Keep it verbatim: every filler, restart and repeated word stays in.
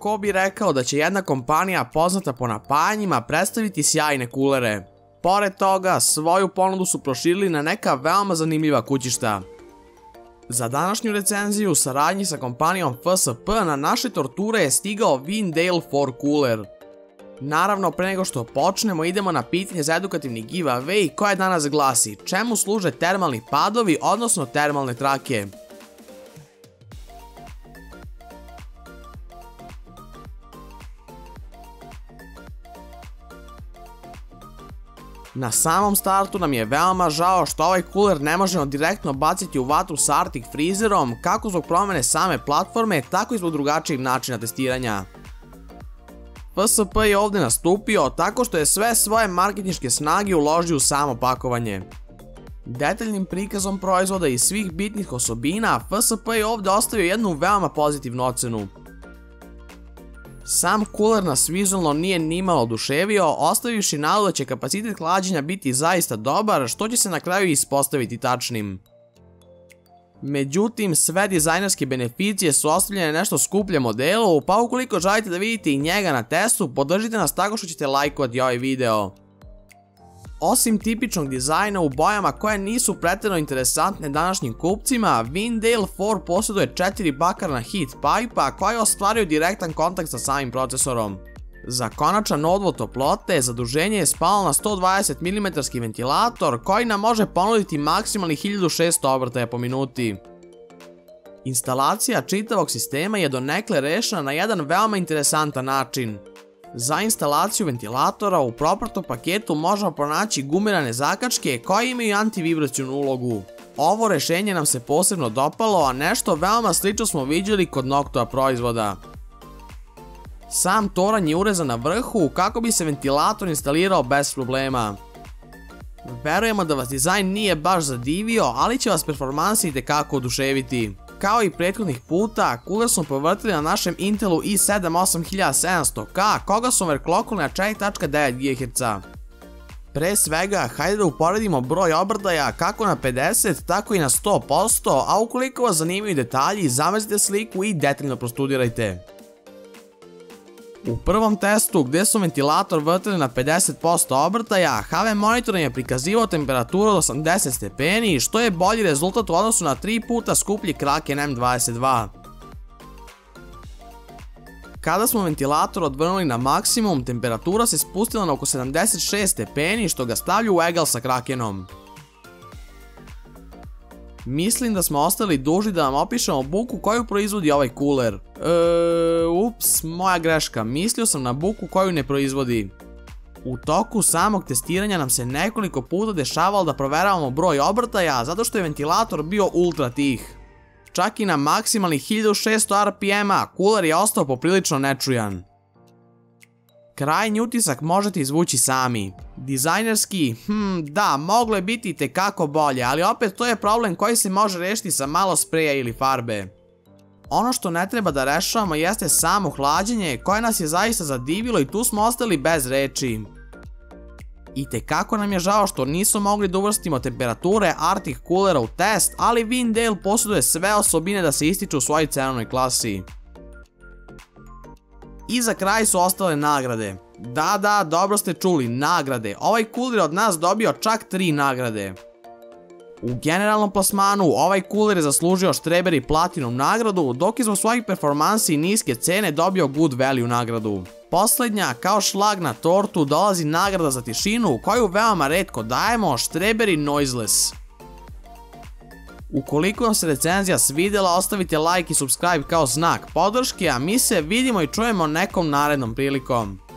Ko bi rekao da će jedna kompanija poznata po napajanjima predstaviti sjajne kulere? Pored toga, svoju ponudu su proširili na neka veoma zanimljiva kućišta. Za današnju recenziju u saradnji sa kompanijom F S P na naše torture je stigao Windale four cooler. Naravno, pre nego što počnemo, idemo na pitanje za edukativni giveaway koja danas glasi: čemu služe termalni padovi, odnosno termalne trake? Na samom startu nam je veoma žao što ovaj cooler ne možemo direktno baciti u vatru sa Arctic Freezerom, kako zbog promene same platforme, tako i zbog drugačijeg načina testiranja. F S P je ovdje nastupio tako što je sve svoje marketinške snage uložio u samo pakovanje. Detaljnim prikazom proizvoda i svih bitnih osobina, F S P je ovdje ostavio jednu veoma pozitivnu ocenu. Sam cooler nas vizualno nije nimalo oduševio, ostavivši nadu da će kapacitet hlađenja biti zaista dobar, što će se na kraju ispostaviti tačnim. Međutim, sve dizajnerske beneficije su ostavljene nešto skupljem modelu, pa ukoliko želite da vidite i njega na testu, podržite nas tako što ćete lajkovati ovaj video. Osim tipičnog dizajna u bojama koje nisu pretjerano interesantne današnjim kupcima, Windale four posjeduje četiri bakarna heat pipa koja ostvaraju direktan kontakt sa samim procesorom. Za konačan odvod toplote, zaduženje je spalo na sto dvadeset milimetara ventilator koji nam može ponuditi maksimalni hiljadu šesto obrtaja po minuti. Instalacija čitavog sistema je donekle rešena na jedan veoma interesantan način. Za instalaciju ventilatora u propratom paketu možemo pronaći gumirane zakačke koje imaju antivibracionu ulogu. Ovo rešenje nam se posebno dopalo, a nešto veoma slično smo vidjeli kod Noctua proizvoda. Sam toranj je urezan na vrhu kako bi se ventilator instalirao bez problema. Verujemo da vas dizajn nije baš zadivio, ali će vas performansi itekako oduševiti. Kao i prethodnih puta, cooler smo povrtili na našem Intelu i sedam osam sedam stotina K, koga su overclockali na četiri tačka devet gigaherca. Pre svega, hajde da uporedimo broj obrtaja kako na pedeset, tako i na sto posto, a ukoliko vas zanimaju detalji, zamrzite sliku i detaljno prostudirajte. U prvom testu, gdje su ventilator vrtili na pedeset posto obrtaja, H V monitor je prikazivao temperaturu od osamdeset stepeni, što je bolji rezultat u odnosu na tri puta skuplji Kraken M dvadeset dva. Kada smo ventilator odvrnuli na maksimum, temperatura se spustila na oko sedamdeset šest stepeni, što ga stavlja u egal sa Krakenom. Mislim da smo ostali dužni da vam opišemo buku koju proizvodi ovaj cooler. Eee, ups, moja greška, mislio sam na buku koju ne proizvodi. U toku samog testiranja nam se nekoliko puta dešavalo da proveravamo broj obrtaja, zato što je ventilator bio ultra tih. Čak i na maksimalni hiljadu šesto R P M-a, cooler je ostao poprilično nečujan. Krajnji utisak možete izvući sami. Dizajnerski, hm, da, moglo je biti itekako bolje, ali opet to je problem koji se može rešiti sa malo spreja ili farbe. Ono što ne treba da rešavamo jeste samo hlađenje, koje nas je zaista zadivilo i tu smo ostali bez reči. Itekako nam je žao što nisu mogli da uvrstimo temperature Arctic Coolera u test, ali Windale posjeduje sve osobine da se ističu u svojoj cenovnoj klasi. I za kraj su ostale nagrade. Da, da, dobro ste čuli, nagrade. Ovaj cooler je od nas dobio čak tri nagrade. U generalnom plasmanu ovaj cooler je zaslužio Štreberi Platinum nagradu, dok je zbog svojih performansi i niske cene dobio Good Value nagradu. Poslednja, kao šlag na tortu, dolazi nagrada za tišinu, koju veoma retko dajemo, Štreberi Noiseless. Ukoliko vam se recenzija svidjela, ostavite like i subscribe kao znak podrške, a mi se vidimo i čujemo nekom narednom prilikom.